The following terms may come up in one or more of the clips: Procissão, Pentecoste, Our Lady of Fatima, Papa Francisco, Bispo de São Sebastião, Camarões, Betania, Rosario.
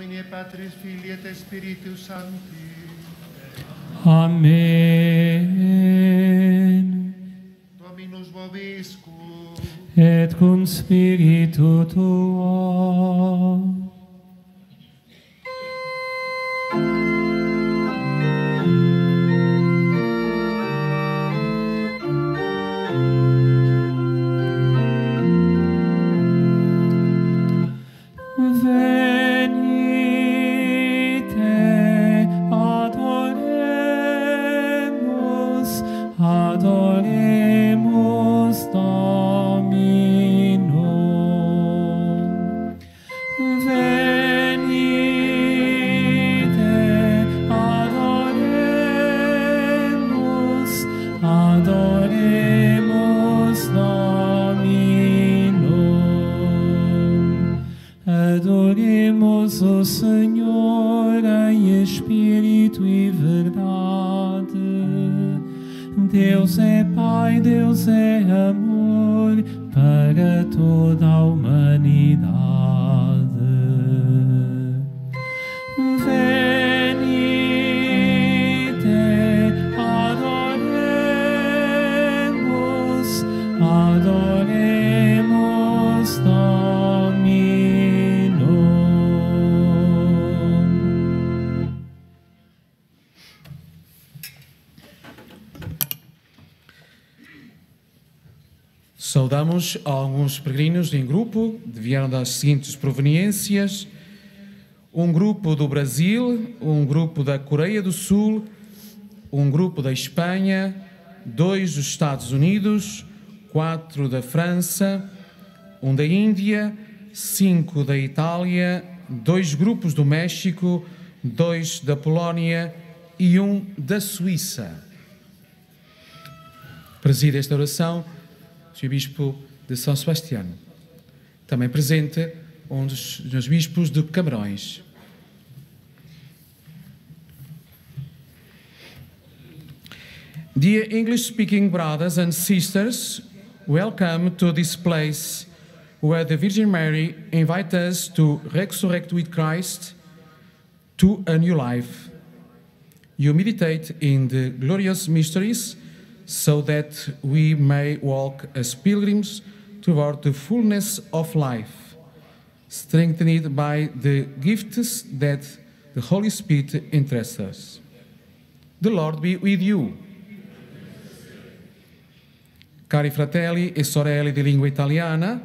nomine Patris, Filii et Spiritus Sancti. Amen. Dominus vobiscum. Et cum spiritu tuo. Saudamos alguns peregrinos em grupo, vieram das seguintes proveniências: um grupo do Brasil, um grupo da Coreia do Sul, um grupo da Espanha, 2 dos Estados Unidos, 4 da França, 1 da Índia, 5 da Itália, 2 grupos do México, 2 da Polónia e 1 da Suíça. Preside esta oração o Bispo de São Sebastião. Também presente um dos bispos de Camarões. Dear English-speaking brothers and sisters, welcome to this place where the Virgin Mary invites us to resurrect with Christ to a new life. You meditate in the glorious mysteries so that we may walk as pilgrims toward the fullness of life, strengthened by the gifts that the Holy Spirit entrusts us. The Lord be with you. Cari fratelli e sorelle di lingua italiana,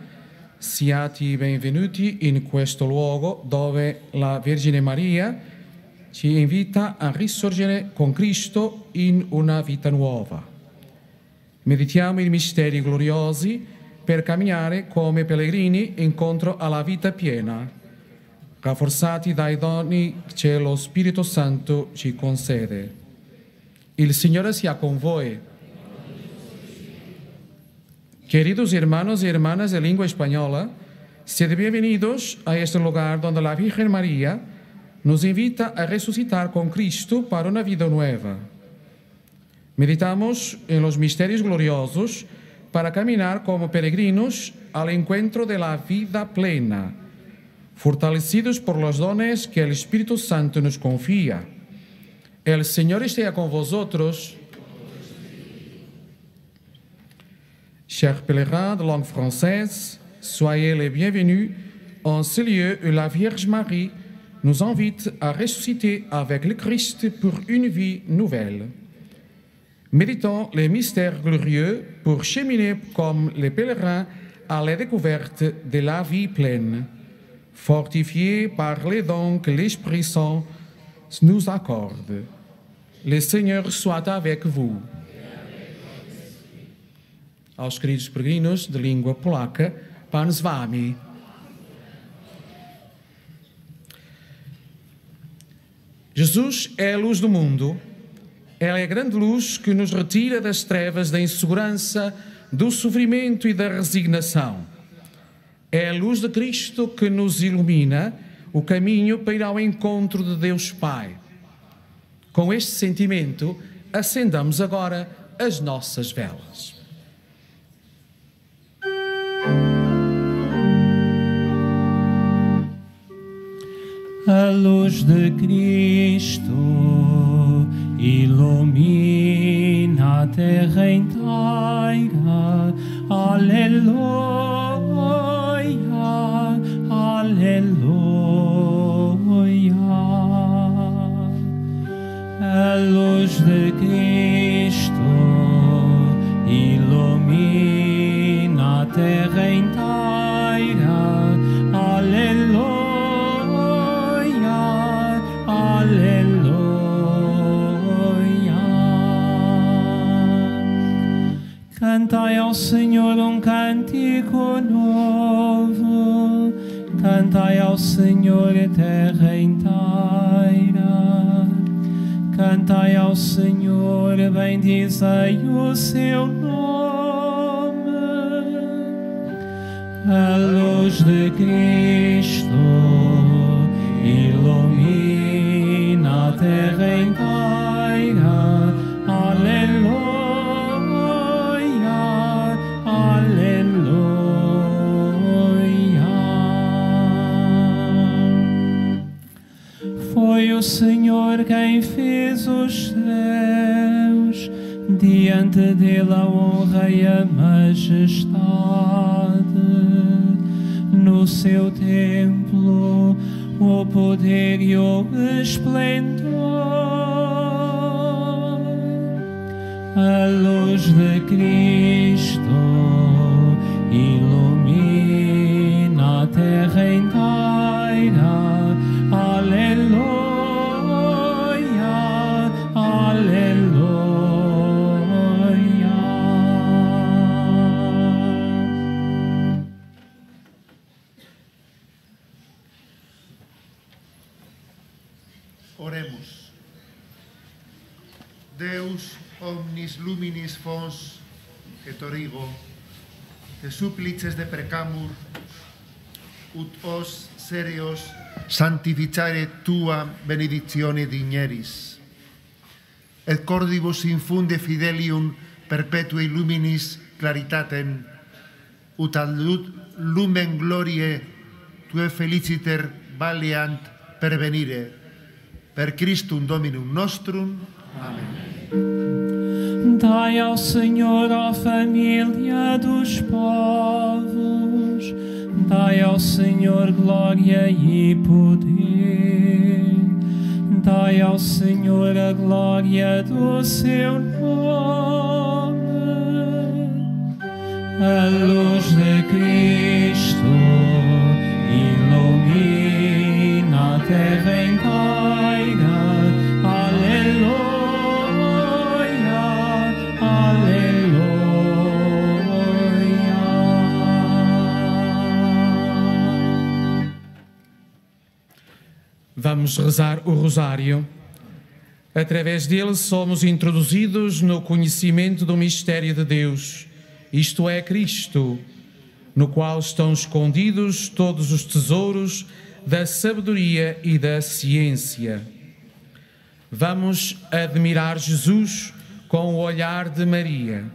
siate benvenuti in questo luogo dove la Vergine Maria ci invita a risorgere con Cristo in una vita nuova. Meditiamo i misteri gloriosi per camminare come pellegrini incontro alla vita piena, rafforzati dai doni che lo Spirito Santo ci concede. Il Signore sia con voi. Queridos hermanos y hermanas de lengua española, sed bienvenidos a este lugar donde la Virgen María nos invita a resucitar con Cristo para una vida nueva. Meditamos en los misterios gloriosos para caminar como peregrinos al encuentro de la vida plena, fortalecidos por los dones que el Espíritu Santo nos confía. El Señor esté con vosotros. Chers pèlerins de langue française, soyez les bienvenus en ce lieu où la Vierge Marie nous invite à ressusciter avec le Christ pour une vie nouvelle. Méditons les mystères glorieux pour cheminer comme les pèlerins à la découverte de la vie pleine, fortifiés par les dons que l'Esprit Saint nous accorde. Le Seigneur soit avec vous. Aos queridos peregrinos de língua polaca, Pan z Wami. Jesus é a luz do mundo. Ela é a grande luz que nos retira das trevas da insegurança, do sofrimento e da resignação. É a luz de Cristo que nos ilumina o caminho para ir ao encontro de Deus Pai. Com este sentimento, acendamos agora as nossas velas. a luz de Cristo ilumina a terra inteira. Aleluia, aleluia. A luz de Cristo ilumina a terra inteira. Aleluia, aleluia. Cantai ao Senhor um cântico novo, cantai ao Senhor a terra inteira, cantai ao Senhor, bendizei o seu nome. A luz de Cristo ilumina a terra inteira. Aleluia, aleluia. Foi o Senhor quem fez os céus, diante dele a honra e a majestade. No seu templo, o poder e o esplendor. A luz de Cristo ilumina a terra inteira. Aleluia, aleluia. Oremos. Deus omnis luminis fons et origo, te supplices de precamur, ut os serios santificare tua benedictione digneris. Et cordibus infunde fidelium perpetui luminis claritatem, ut ad lumen glorie tue feliciter valeant pervenire. Per Christum Dominum nostrum. Amém. Dai ao Senhor, ó família dos povos, dai ao Senhor glória e poder, dai ao Senhor a glória do seu nome. A luz de Cristo ilumina a terra inteira. Aleluia, aleluia. Vamos rezar o Rosário. Através dele somos introduzidos no conhecimento do mistério de Deus, isto é, Cristo, no qual estão escondidos todos os tesouros da sabedoria e da ciência. Vamos admirar Jesus com o olhar de Maria.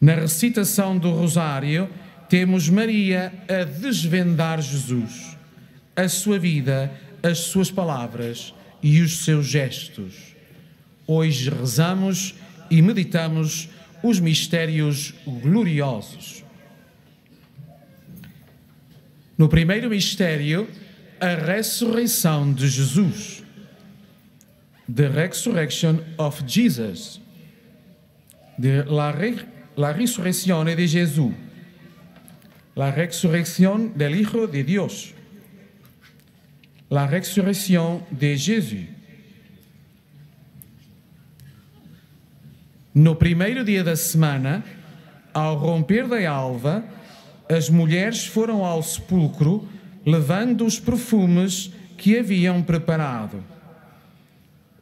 Na recitação do Rosário, temos Maria a desvendar Jesus, a sua vida, as suas palavras e os seus gestos. Hoje rezamos e meditamos os mistérios gloriosos. No primeiro mistério, a ressurreição de Jesus. The Resurrection of Jesus. La resurrección de Jesús. La resurrección del Hijo de Dios. La resurrección de Jesús. No primeiro dia da semana, ao romper da alva, as mulheres foram ao sepulcro, levando os perfumes que haviam preparado.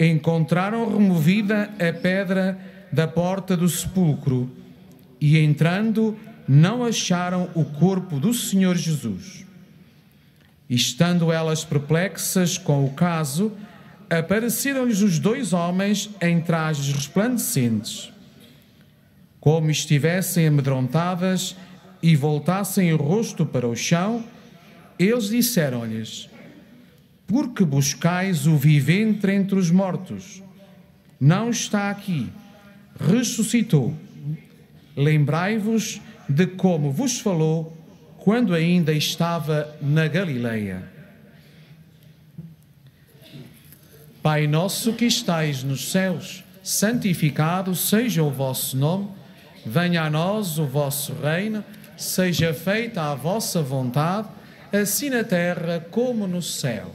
Encontraram removida a pedra da porta do sepulcro e, entrando, não acharam o corpo do Senhor Jesus. Estando elas perplexas com o caso, apareceram-lhes os dois homens em trajes resplandecentes. Como estivessem amedrontadas e voltassem o rosto para o chão, eles disseram-lhes: porque buscais o vivente entre os mortos. Não está aqui, ressuscitou. Lembrai-vos de como vos falou quando ainda estava na Galileia. Pai nosso que estais nos céus, santificado seja o vosso nome, venha a nós o vosso reino, seja feita a vossa vontade, assim na terra como no céu.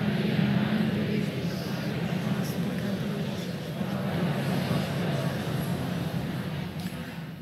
de Deus, Pai de nosso pecador.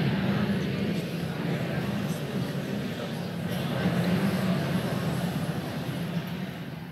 Maria, Mãe de Deus, Pai de nosso pecador.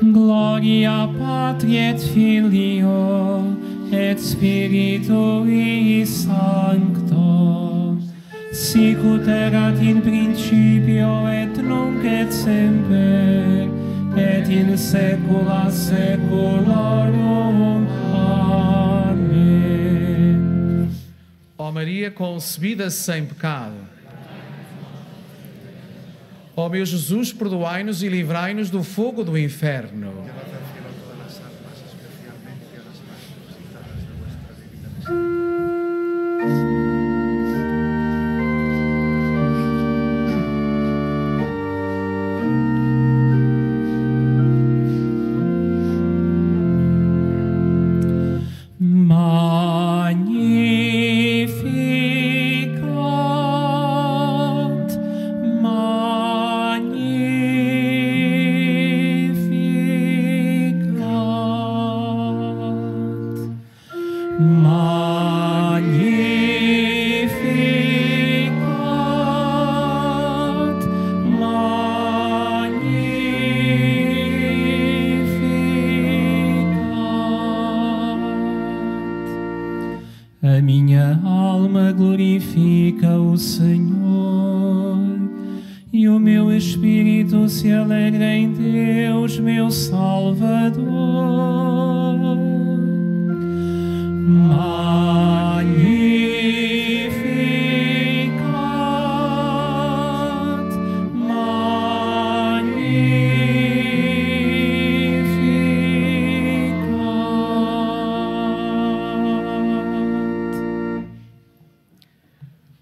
Gloria Patri et Filio et Spiritui Sancto, sicut erat in principio et nunc et semper et in saecula saeculorum. Amém. Ó Maria concebida sem pecado, ó meu Jesus, perdoai-nos e livrai-nos do fogo do inferno. glorifica o Senhor, e o meu espírito se alegra em Deus, meu Salvador.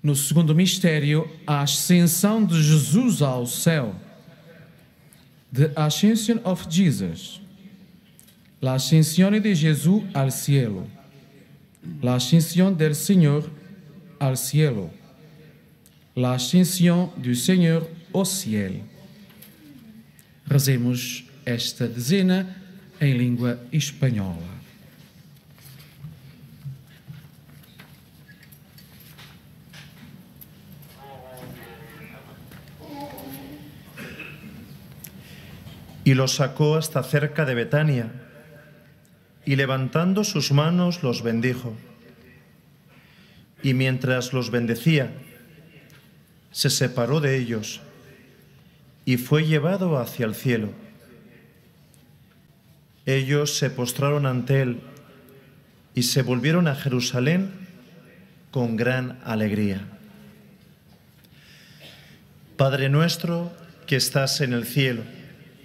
No segundo mistério, a ascensão de Jesus ao céu. The Ascension of Jesus. La ascensión de Jesús al cielo. La ascensión del Señor al cielo. La ascensión do Senhor ao cielo. Rezemos esta dezena em língua espanhola. Y los sacó hasta cerca de Betania, y levantando sus manos los bendijo. Y mientras los bendecía, se separó de ellos, y fue llevado hacia el cielo. Ellos se postraron ante él, y se volvieron a Jerusalén con gran alegría. Padre nuestro que estás en el cielo,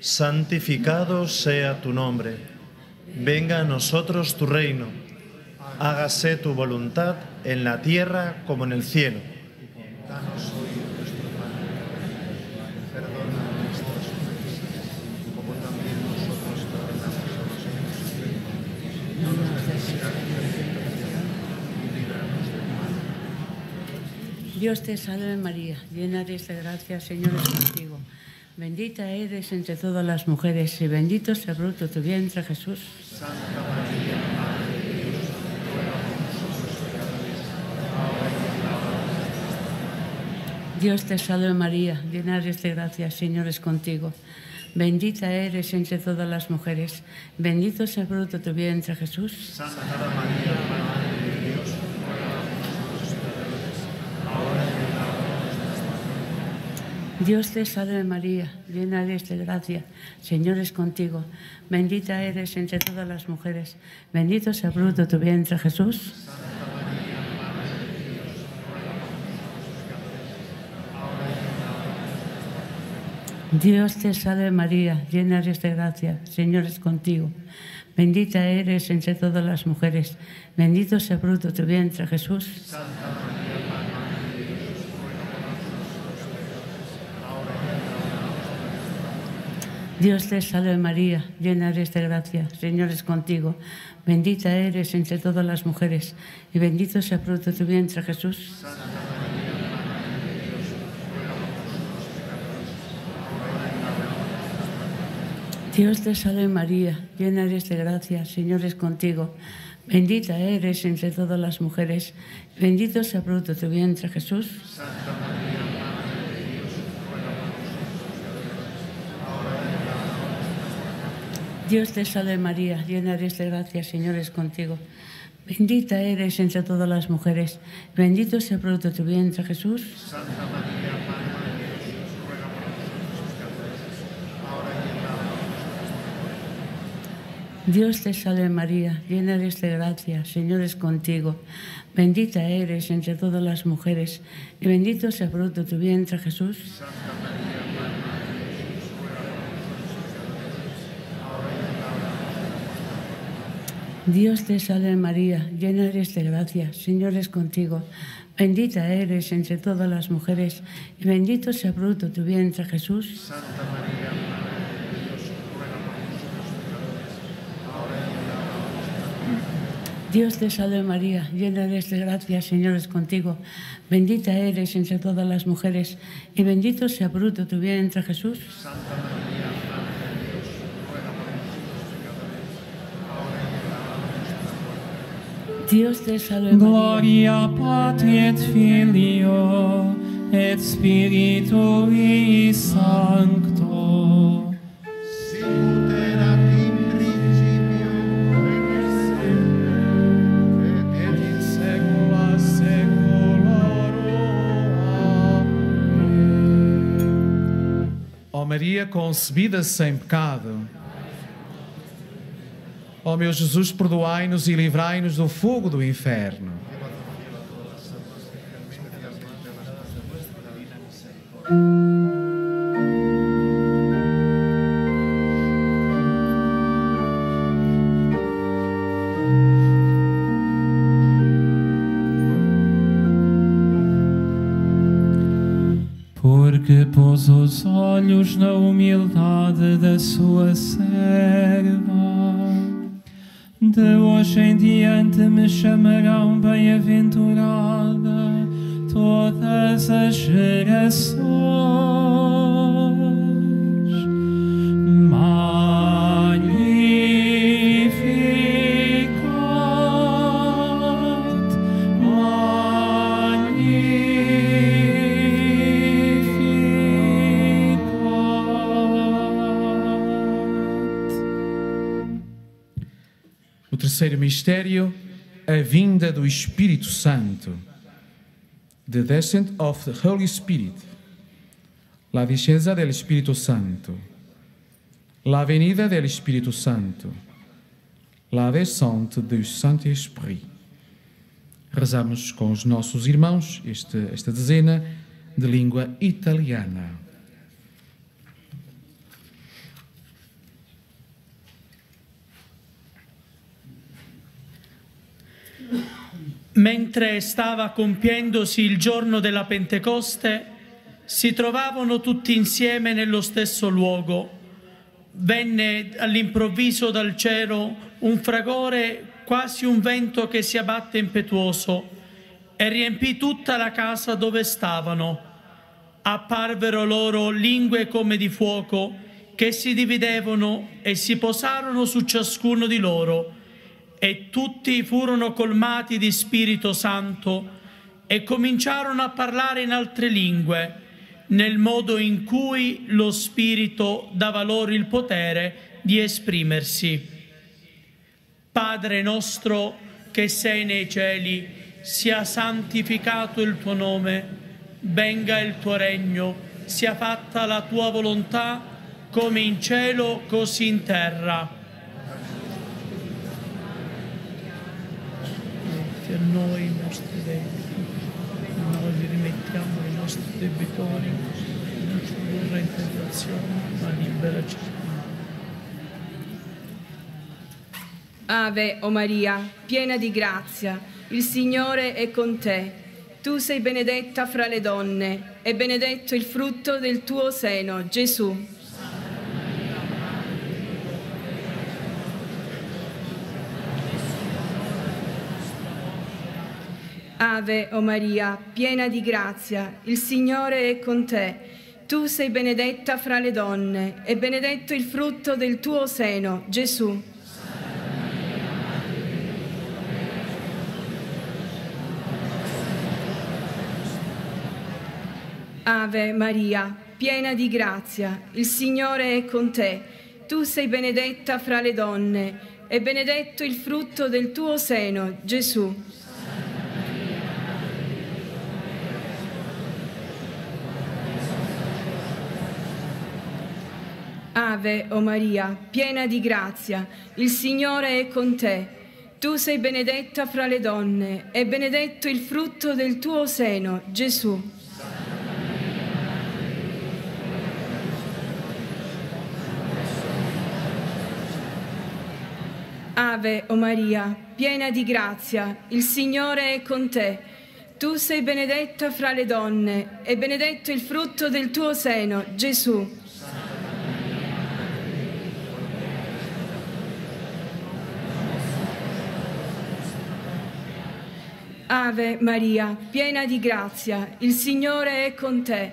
santificado sea tu nombre, venga a nosotros tu reino, hágase tu voluntad en la tierra como en el cielo. Danos hoy nuestro pan de cada día, perdona nuestras ofensas, como también nosotros perdonamos a los que nos ofenden. No nos dejes caer en tentación, y líbranos del mal. Dios te salve María, llena eres de gracia, Señor es contigo. Bendita eres entre todas las mujeres y bendito es el fruto de tu vientre, Jesús. Santa María, Madre de Dios, ruega por nosotros pecadores, ahora y en la hora de nuestra muerte. Dios te salve María, llena eres de gracia, Señor es contigo. Bendita eres entre todas las mujeres, bendito es el fruto de tu vientre, Jesús. Santa María, Madre de Dios, ruega por nosotros pecadores, ahora y en la hora de nuestra muerte. Dios te salve María, llena eres de gracia, Señor es contigo. Bendita eres entre todas las mujeres, bendito es el fruto de tu vientre, Jesús. Santa María, Madre de Dios, ruega por nosotros pecadores, ahora y en la hora de nuestra muerte. Dios te salve María, llena eres de gracia, Señor es contigo. Bendita eres entre todas las mujeres, bendito es el fruto de tu vientre, Jesús. Santa María, Dios te salve María, llena eres de gracia, Señor es contigo. Bendita eres entre todas las mujeres y bendito es el fruto de tu vientre, Jesús. Santa María, Madre de Dios, ruega por nosotros pecadores, ahora y en la hora de nuestra muerte. Dios te salve María, llena eres de gracia, Señor es contigo. Bendita eres entre todas las mujeres y bendito es el fruto de tu vientre, Jesús. Santa María, Dios te salve María, llena eres de gracia, Señor es contigo. Bendita eres entre todas las mujeres, bendito es el fruto de tu vientre, Jesús. Santa María, Madre de Dios, ruega por nosotros pecadores, ahora y en la hora de nuestra muerte. Dios te salve María, llena eres de gracia, Señor es contigo. Bendita eres entre todas las mujeres, y bendito es el fruto de tu vientre, Jesús. Santa María, Dios te salve María, llena eres de gracia, Señor es contigo. Bendita eres entre todas las mujeres y bendito es el fruto de tu vientre, Jesús. Santa María, Madre de Dios, ruega por nosotros pecadores, ahora y en la hora de nuestra muerte. Dios te salve María, llena eres de gracia, Señor es contigo. Bendita eres entre todas las mujeres y bendito es el fruto de tu vientre, Jesús. Santa María. Dios te salve María. Gloria Patri et Filio et Spiritui Sancto. Sicut erat in principio et semper et in saecula saeculorum. Maria, concebida sem pecado. Ó meu Jesus, perdoai-nos e livrai-nos do fogo do inferno. Porque pôs os olhos na humildade da sua serva, de hoje em diante me chamarão bem-aventurada todas as gerações. O terceiro mistério, a vinda do Espírito Santo. The descent of the Holy Spirit. La discenza del Espíritu Santo. La venida del Espíritu Santo. La descente do Santo Espírito. Rezamos com os nossos irmãos esta dezena de língua italiana. Mentre stava compiendosi il giorno della Pentecoste, si trovavano tutti insieme nello stesso luogo. Venne all'improvviso dal cielo un fragore, quasi un vento che si abbatte impetuoso, e riempì tutta la casa dove stavano. Apparvero loro lingue come di fuoco, che si dividevano e si posarono su ciascuno di loro. E tutti furono colmati di Spirito Santo e cominciarono a parlare in altre lingue, nel modo in cui lo Spirito dava loro il potere di esprimersi. Padre nostro che sei nei cieli, sia santificato il tuo nome, venga il tuo regno, sia fatta la tua volontà, come in cielo, così in terra. Per noi i nostri debiti, noi li rimettiamo ai nostri debitori, non ci indurre in tentazione, ma liberaci. Ave, o Maria, piena di grazia, il Signore è con te. Tu sei benedetta fra le donne, e benedetto il frutto del tuo seno, Gesù. Ave, o Maria, piena di grazia, il Signore è con te. Tu sei benedetta fra le donne, e benedetto il frutto del tuo seno, Gesù. Ave, Maria, piena di grazia, il Signore è con te. Tu sei benedetta fra le donne, e benedetto il frutto del tuo seno, Gesù. Ave, o Maria, piena di grazia, il Signore è con te. Tu sei benedetta fra le donne, e benedetto il frutto del tuo seno, Gesù. Ave, o Maria, piena di grazia, il Signore è con te. Tu sei benedetta fra le donne, e benedetto il frutto del tuo seno, Gesù. Ave Maria, piena di grazia, il Signore è con te.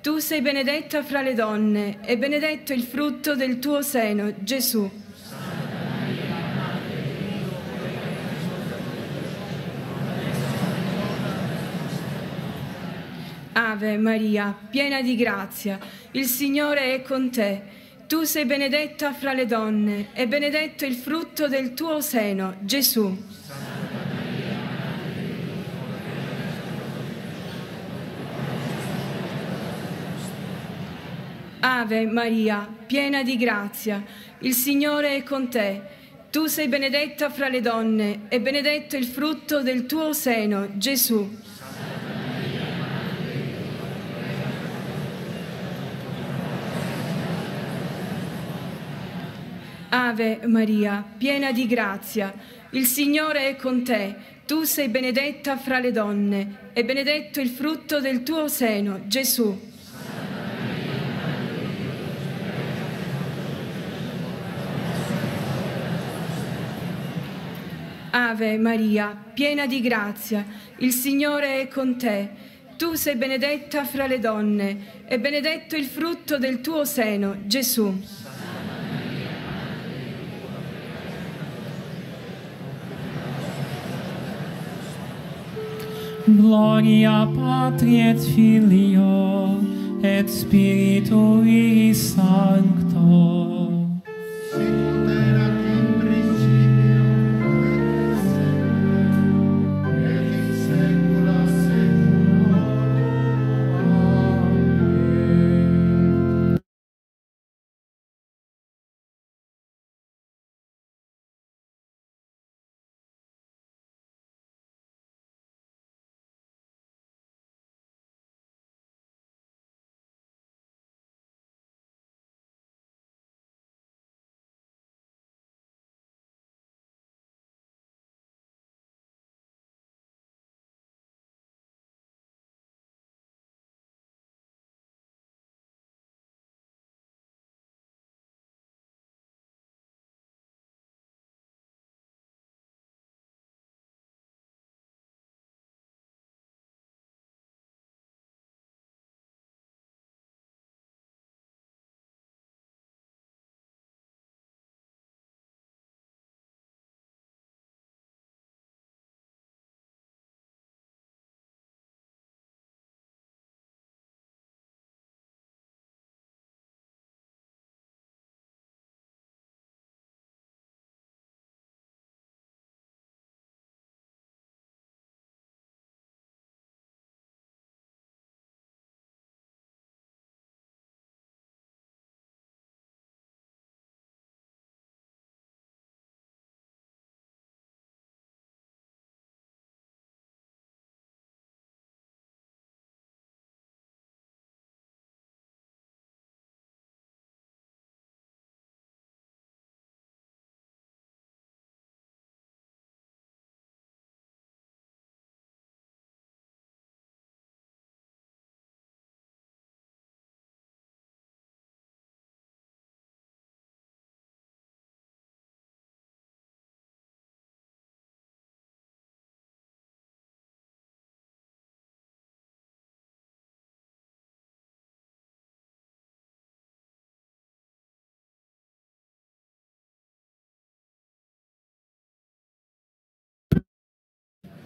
Tu sei benedetta fra le donne, e benedetto il frutto del tuo seno, Gesù. Ave Maria, piena di grazia, il Signore è con te. Tu sei benedetta fra le donne, e benedetto il frutto del tuo seno, Gesù. Ave Maria, piena di grazia, il Signore è con te. Tu sei benedetta fra le donne e benedetto il frutto del tuo seno, Gesù. Ave Maria, piena di grazia, il Signore è con te. Tu sei benedetta fra le donne e benedetto il frutto del tuo seno, Gesù. Ave Maria, piena di grazia, il Signore è con te. Tu sei benedetta fra le donne e benedetto il frutto del tuo seno, Gesù. Gloria Patri et Filio et Spiritui Sancto.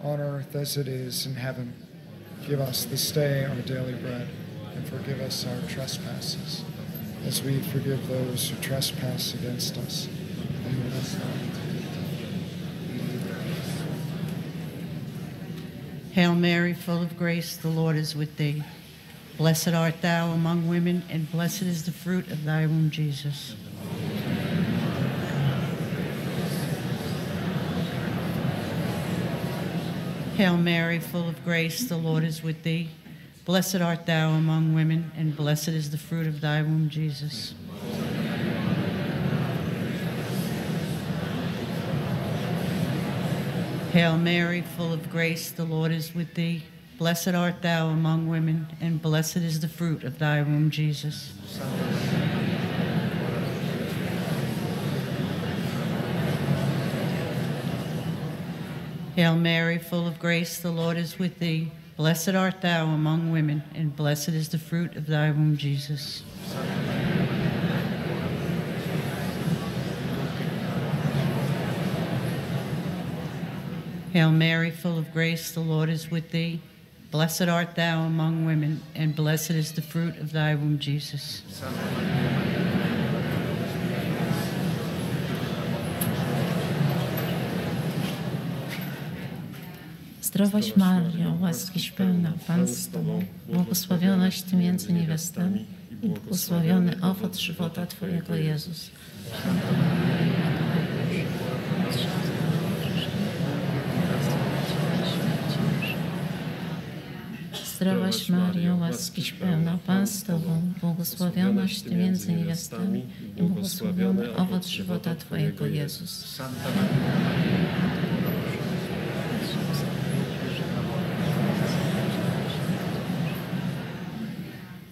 On earth as it is in heaven, give us this day our daily bread, and forgive us our trespasses, as we forgive those who trespass against us. And lead us not into temptation. Hail Mary, full of grace, the Lord is with thee. Blessed art thou among women, and blessed is the fruit of thy womb, Jesus. Hail Mary, full of grace, the Lord is with thee. Blessed art thou among women, and blessed is the fruit of thy womb, Jesus. Hail Mary, full of grace, the Lord is with thee. Blessed art thou among women, and blessed is the fruit of thy womb, Jesus. Hail Mary, full of grace, the Lord is with thee. Blessed art thou among women, and blessed is the fruit of thy womb, Jesus. Hail Mary, full of grace, the Lord is with thee. Blessed art thou among women, and blessed is the fruit of thy womb, Jesus. Zdrowaś Mario, łaskiś pełna, Pan z Tobą, błogosławionaś Ty między niewiastami błogosławiony owoc żywota Twojego, Jezus. Zdrowaś Mario, łaskiś pełna, Pan z Tobą, błogosławionaś Ty między niewiastami i błogosławiony owoc żywota Twojego, Jezus.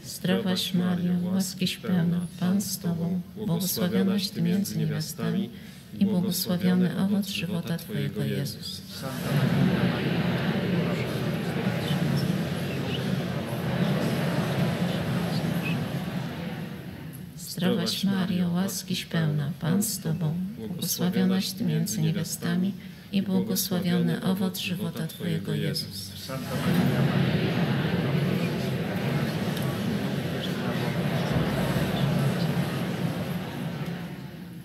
Zdrowaś Mario, łaskiś pełna, Pan z Tobą, błogosławionaś Ty między niewiastami i błogosławiony owoc żywota Twojego, Jezus. Zdrowaś Mario, łaskiś pełna, Pan z Tobą, błogosławionaś Ty między niewiastami i błogosławiony owoc żywota Twojego, Jezus.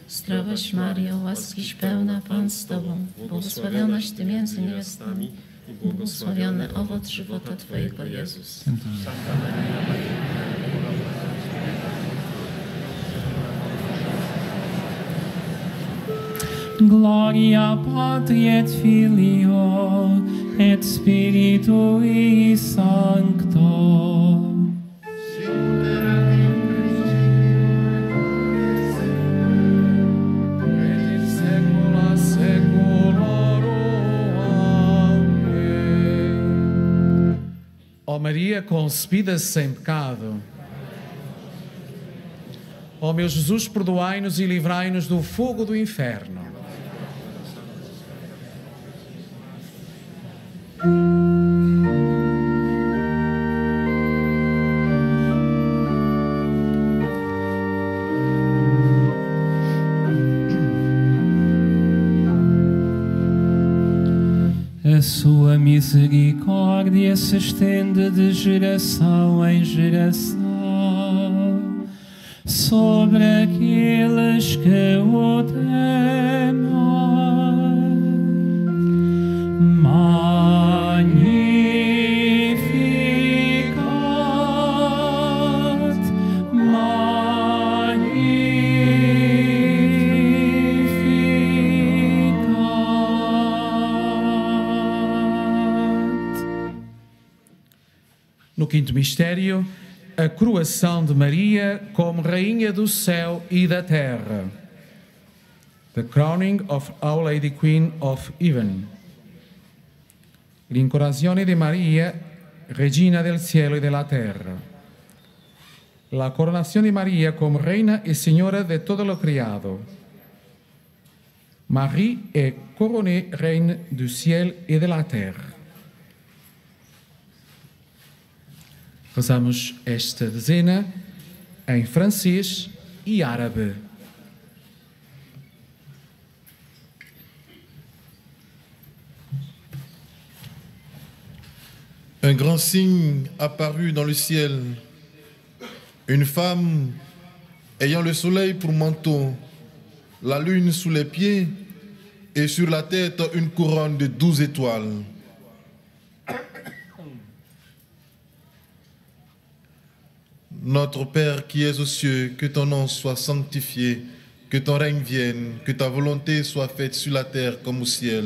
Zdrowaś Mario, łaskiś pełna, Pan z Tobą, błogosławionaś Ty między niewiastami i błogosławiony owoc żywota Twojego, Jezus. Gloria Patri et Filio et Spiritui Sancto. Ó Maria concebida sem pecado. Ó meu Jesus, perdoai-nos e livrai-nos do fogo do inferno. A sua misericórdia se estende de geração em geração sobre aqueles que o temem. No quinto mistério, a coroação de Maria como Rainha do Céu e da Terra. The crowning of Our Lady Queen of Heaven. L'incorazione di Maria, Regina del Cielo e della Terra. La coronazione di Maria como Reina e Signora de todo lo criado. Marie est couronnée Reine du Ciel et de la Terre. Rezamos esta dezena em francês e árabe. Un grand signe apparut dans le ciel. Une femme ayant le soleil pour manteau, la lune sous les pieds et sur la tête une couronne de 12 étoiles. Notre Père qui es aux cieux, que ton nom soit sanctifié, que ton règne vienne, que ta volonté soit faite sur la terre comme au ciel.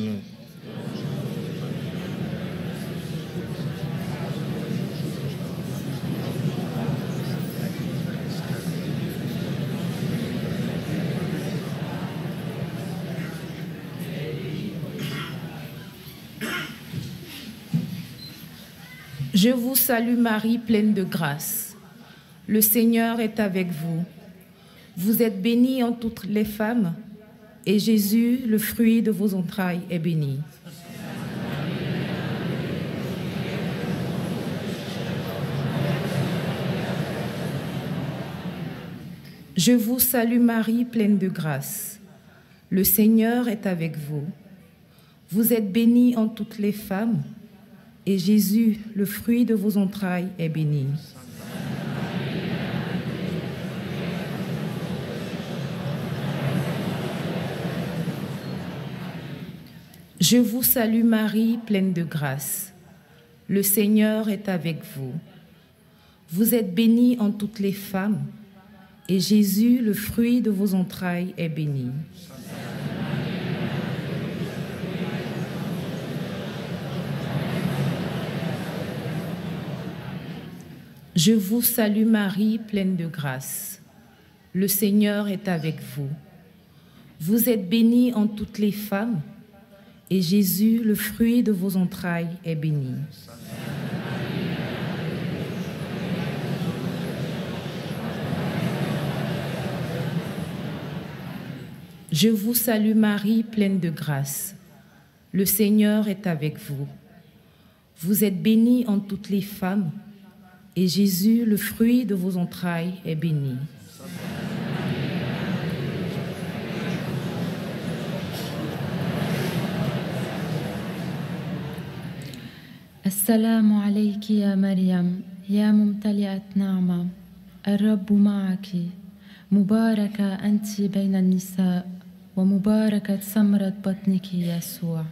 Je vous salue Marie, pleine de grâce. Le Seigneur est avec vous. Vous êtes bénie en toutes les femmes, et Jésus, le fruit de vos entrailles, est béni. Je vous salue Marie, pleine de grâce. Le Seigneur est avec vous. Vous êtes bénie en toutes les femmes, et Jésus, le fruit de vos entrailles, est béni. Je vous salue Marie, pleine de grâce. Le Seigneur est avec vous. Vous êtes bénie en toutes les femmes, et Jésus, le fruit de vos entrailles, est béni. Je vous salue Marie, pleine de grâce. Le Seigneur est avec vous. Vous êtes bénie en toutes les femmes, et Jésus, le fruit de vos entrailles, est béni. Je vous salue Marie, pleine de grâce. Le Seigneur est avec vous. Vous êtes bénie en toutes les femmes, et Jésus, le fruit de vos entrailles, est béni. Assalamu alayki ya Maryam, ya mumtali'at na'ma, ar-Rabbu ma'aki, mubaraka anti bayna an-nisa, wa mubarakat samrat batniki Yasua.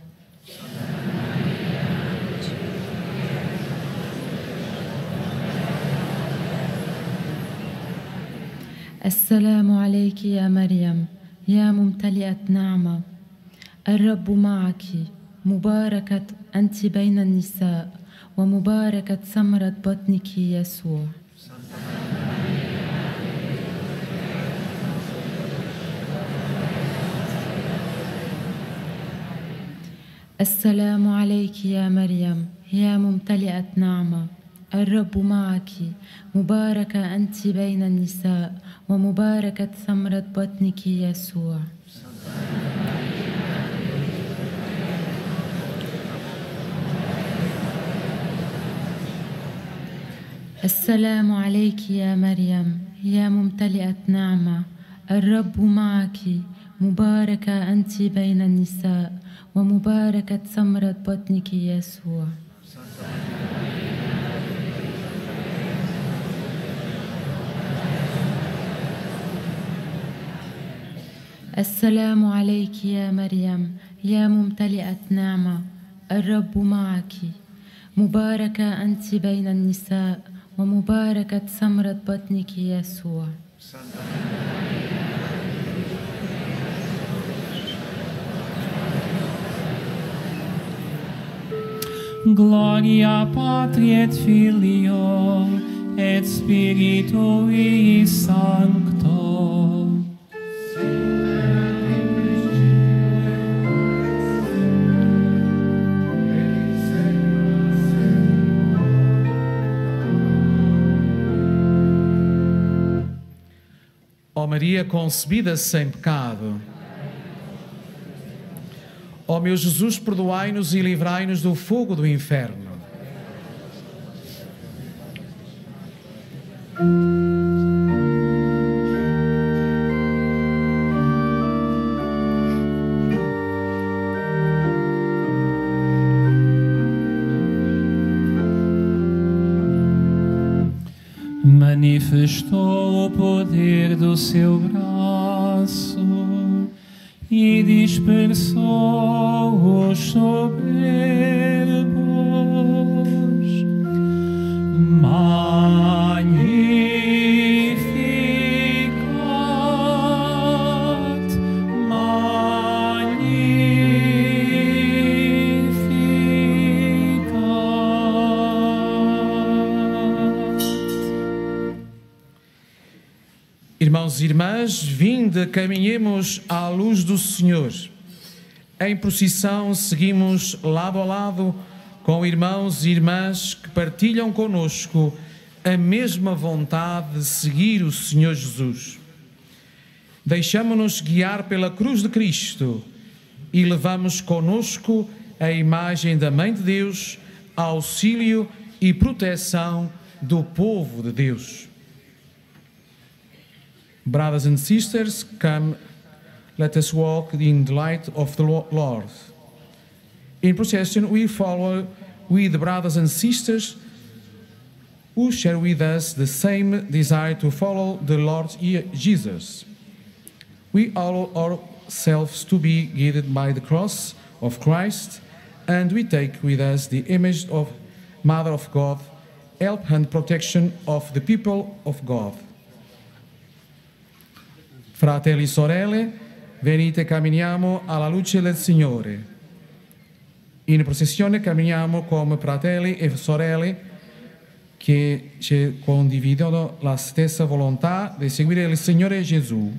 السلام عليك يا مريم يا ممتلئة نعمة الرب معك مباركة أنت بين النساء ومباركة ثمرة بطنك يسوع السلام عليك يا مريم يا ممتلئة نعمة الرب معك مباركة أنت بين النساء ومباركة ثمرة بطنك يسوع السلام عليك يا مريم يا ممتلئة نعمة الرب معك مباركة أنت بين النساء ومباركة ثمرة بطنك يسوع السلام عليك يا مريم يا ممتلئة نعمة الرب معك مباركة أنت بين النساء ومباركة ثمرة بطنك يسوع Gloria Patri et Filio et Spiritui Sancto Ó Maria concebida sem pecado, ó meu Jesus, perdoai-nos e livrai-nos do fogo do inferno. Manifestou o poder do seu braço e dispersou os soberbos. Irmãos e irmãs, vinde, caminhemos à luz do Senhor. Em procissão seguimos lado a lado com irmãos e irmãs que partilham conosco a mesma vontade de seguir o Senhor Jesus. Deixamo-nos guiar pela cruz de Cristo e levamos conosco a imagem da Mãe de Deus, auxílio e proteção do povo de Deus. Brothers and sisters, come, let us walk in the light of the Lord. In procession, we follow with brothers and sisters who share with us the same desire to follow the Lord Jesus. We allow ourselves to be guided by the cross of Christ, and we take with us the image of Mother of God help and protection of the people of God. Fratelli e sorelle, venite, camminiamo alla luce del Signore. In processione camminiamo come fratelli e sorelle che ci condividono la stessa volontà di seguire il Signore Gesù.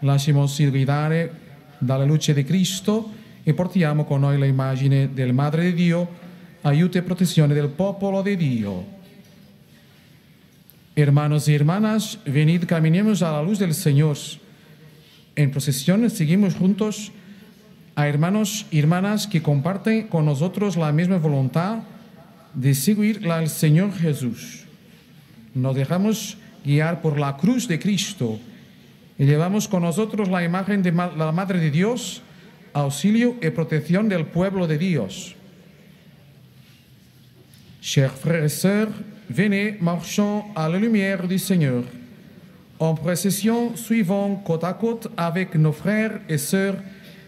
Lasciamoci guidare dalla luce di Cristo e portiamo con noi l'immagine della Madre di Dio, aiuto e protezione del popolo di Dio. Hermanos y hermanas, venid, caminemos a la luz del Señor. En procesión seguimos juntos a hermanos y hermanas que comparten con nosotros la misma voluntad de seguir al Señor Jesús. Nos dejamos guiar por la cruz de Cristo y llevamos con nosotros la imagen de la Madre de Dios, auxilio y protección del pueblo de Dios. Chers frères et sœurs, venez, marchons à la lumière du Seigneur, en procession suivant côte à côte avec nos frères et sœurs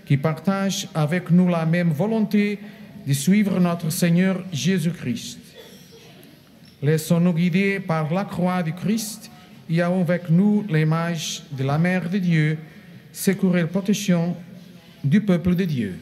qui partagent avec nous la même volonté de suivre notre Seigneur Jésus-Christ. Laissons-nous guider par la croix du Christ et avec nous l'image de la Mère de Dieu, secourir la protection du peuple de Dieu.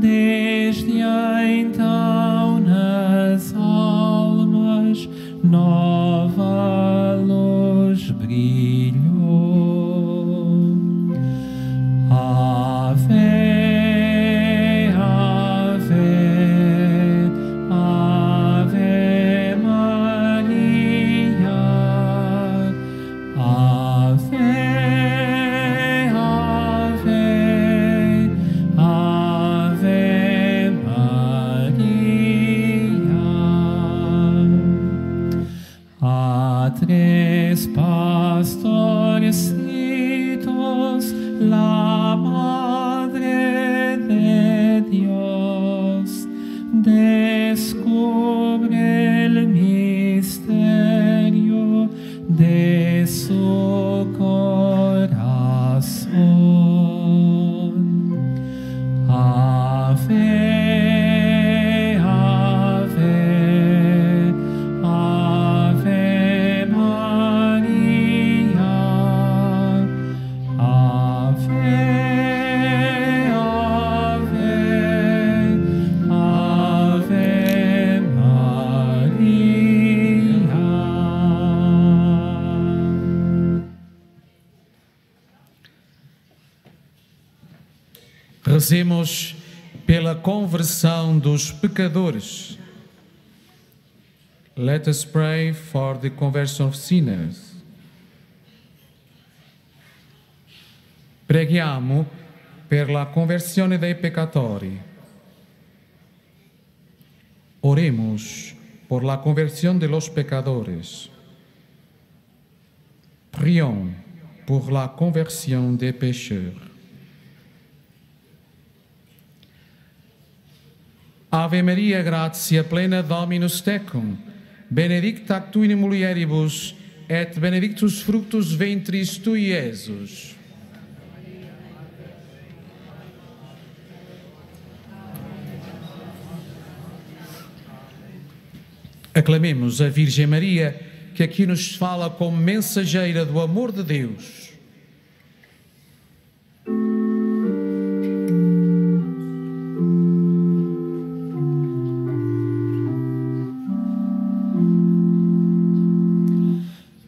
Desde descubre el misterio de su corazón. Ave, ave, ave María, ave. Rezemos pela conversão dos pecadores. Let us pray for the conversion of sinners. Preghiamo per la conversione dei peccatori. Oremos por la conversión de los pecadores. Prions pour la conversion des pécheurs. Ave Maria, gratia plena, Dominus tecum, benedicta tu in mulieribus, et benedictus fructus ventris tui, Iesus. Aclamemos a Virgem Maria, que aqui nos fala como mensageira do amor de Deus.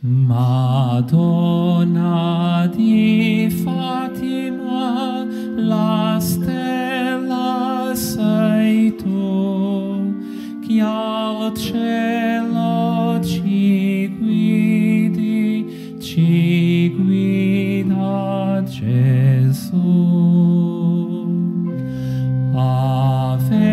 Madonna di Fatima, la stella sei tu, che al cielo ci guida Gesù. Ave.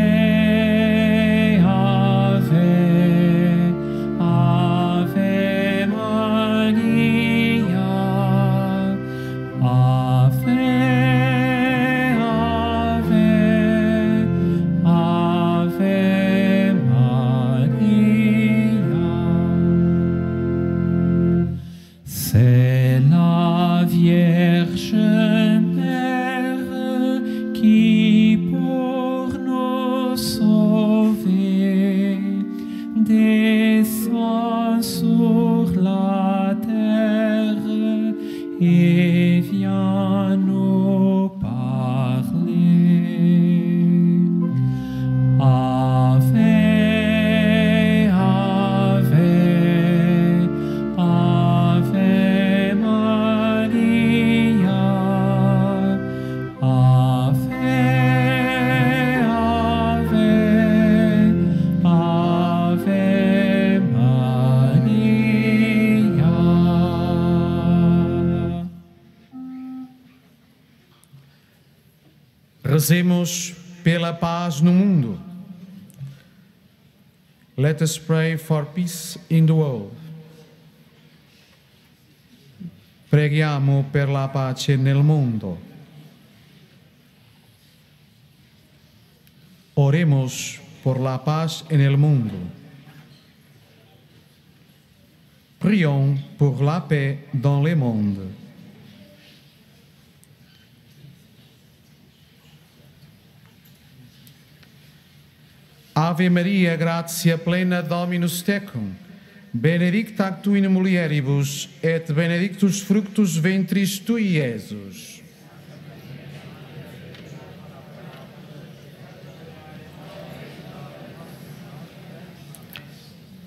Rezemos pela paz no mundo. Let us pray for peace in the world. Preghiamo per la pace nel mondo. Oremos por la paz en el mundo. Prions pour la paix dans le monde. Ave Maria, gratia plena, Dominus tecum, benedicta tu in mulieribus, et benedictus fructus ventris tui, Iesus.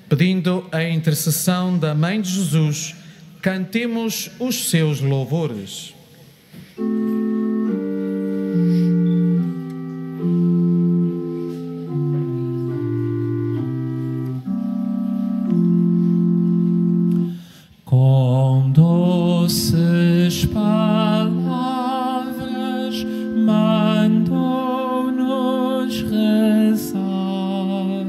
Pedindo a intercessão da Mãe de Jesus, cantemos os seus louvores. Salvar.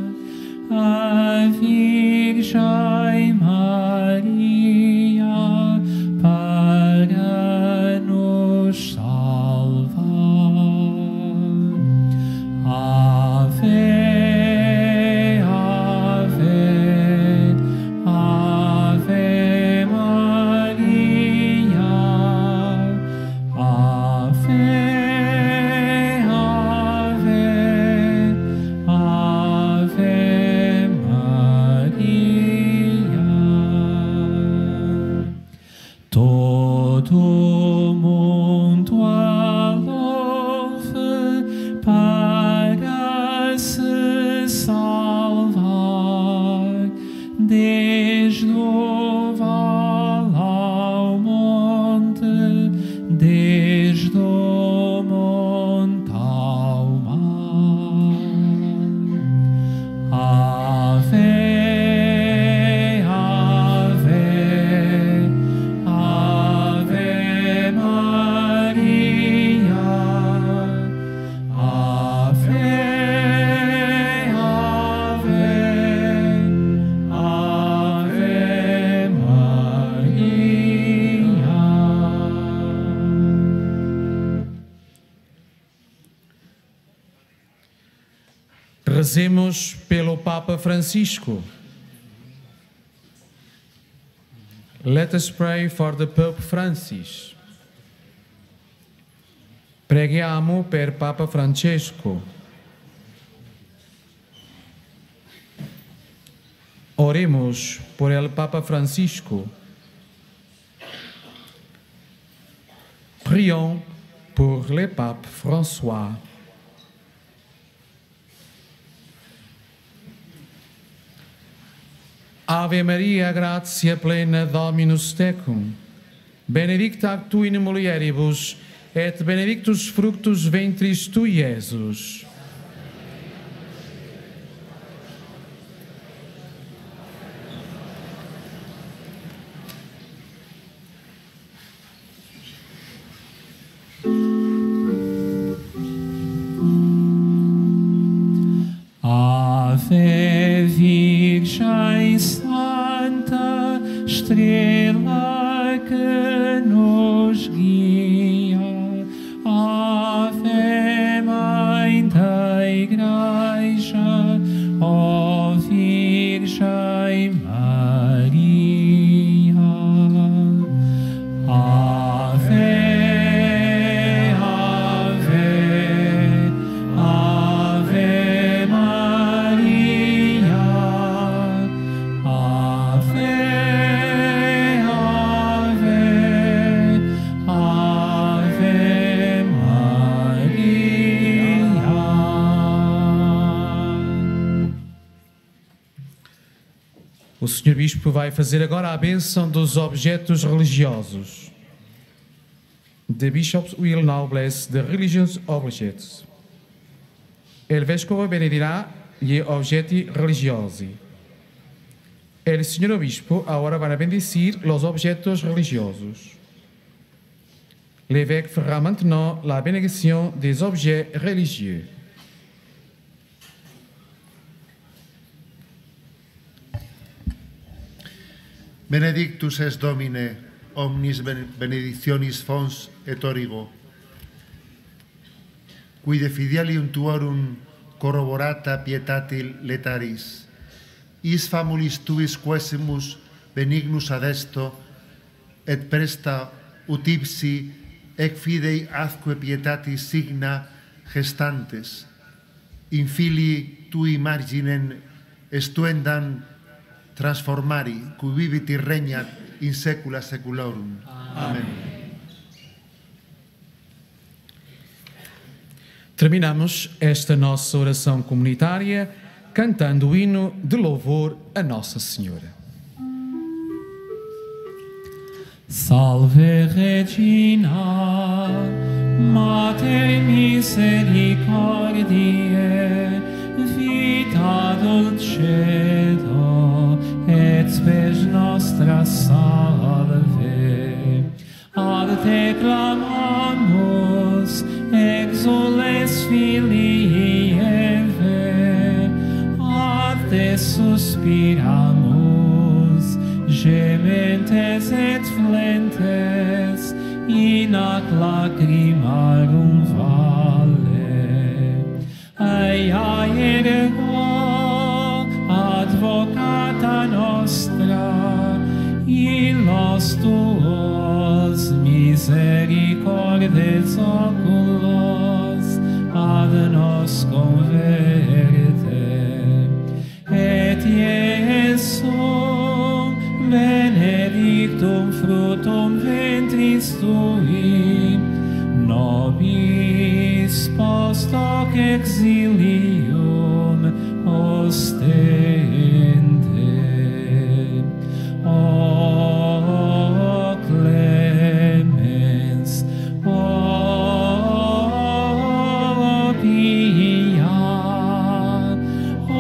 Ave Rezemos pelo Papa Francisco. Let us pray for the Pope Francis. Preghiamo per Papa Francesco. Oremos por el Papa Francisco. Prions pour le Pape François. Ave Maria, gratia plena, Dominus tecum. Benedicta tu in mulieribus, et benedictus fructus ventris tu, Iesus. O Sr. Bispo vai fazer agora a bênção dos objetos religiosos. The bishops will now bless the religious objects. El vescovo benedirà gli oggetti religiosi. El Sr. Bispo agora vai bendecir los objetos religiosos. L'évêque fera maintenant la bénédiction des objets religieux. Benedictus es Domine, omnis benedictionis fons et origo, quide fidelium tuorum corroborata pietatil letaris, is famulis tuis quesimus benignus adesto, et presta utipsi ec fidei atque pietatis signa gestantes, in filii tui marginen estuendan transformari, qui vivit y regnat in saecula saeculorum. Amén. Terminamos esta nossa oração comunitária cantando o hino de louvor a Nossa Senhora. Salve Regina, Mater misericordiae, vita dulcedo, et spes nostra salve. Ad te clamamus, exules filii Eve, ad te suspiramus, gementes et flentes, in ac lacrimarum vale. Aia ergo, advocata nostra, in nos tuos misericordes oculos, ad nos converte. Et Iesum, benedictum fructum ventris tui, nobis post hoc exilium ostende. O clemens, o pia, o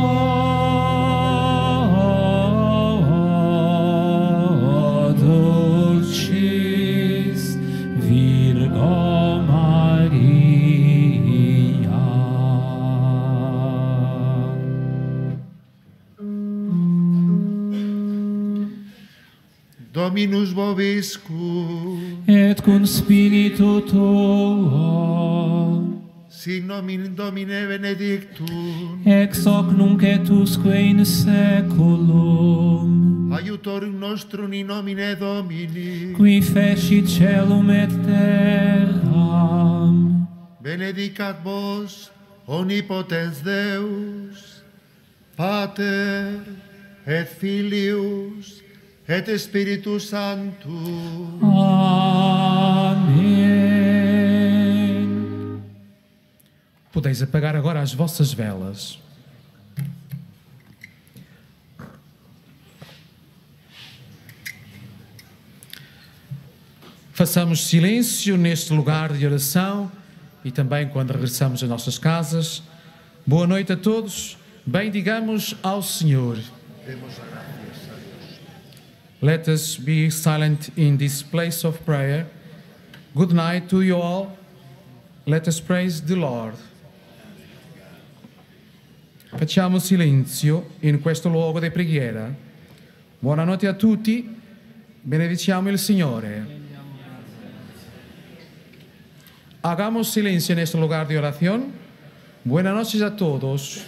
dulcis Virgo Maria. Dominus vobiscum et cum spiritu tuo. Sin nomine Domine benedictum. Ex hoc nunc et usque in seculum. Aiutorium nostrum in nomine Domini. Qui fecit celum et terram. Benedicat vos omnipotens Deus, Pater et Filius et Spiritus Sanctus. Amém. Podeis apagar agora as vossas velas. Façamos silêncio neste lugar de oração e também quando regressamos às nossas casas. Boa noite a todos. Bendigamos ao Senhor. Demos a graças a Deus. Let us be silent in this place of prayer. Good night to you all. Let us praise the Lord. Facciamo silenzio in questo luogo di preghiera. Buonanotte a tutti. Benediciamo il Signore. Hagamos silencio en este lugar de oración. Buenas noches a todos.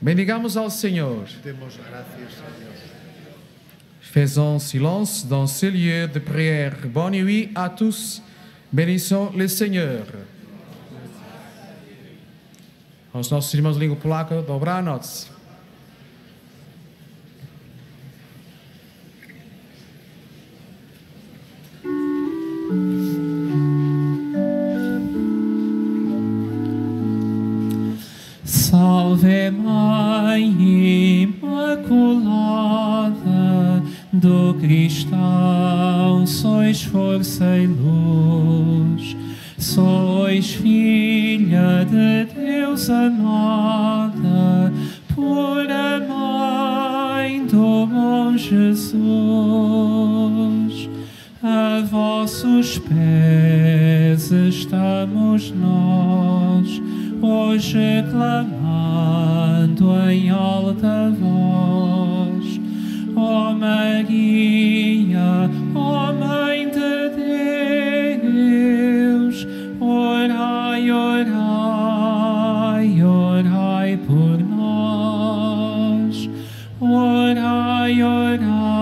Bendigamos al Señor. Demos gracias a Dios. Faisons silence dans ce lieu de prière. Bonne nuit à tous. Bénissons le Seigneur. Aos nossos irmãos de língua polaca, dobranoc. Salve Mãe Imaculada, do cristão sois força e luz, sois filha de Deus amada, pura Mãe do bom Jesus. A vossos pés estamos nós, hoje clamando em alta voz. Ó Maria, ó Mãe de Deus, orai, orai, orai por nós. Orai, orai.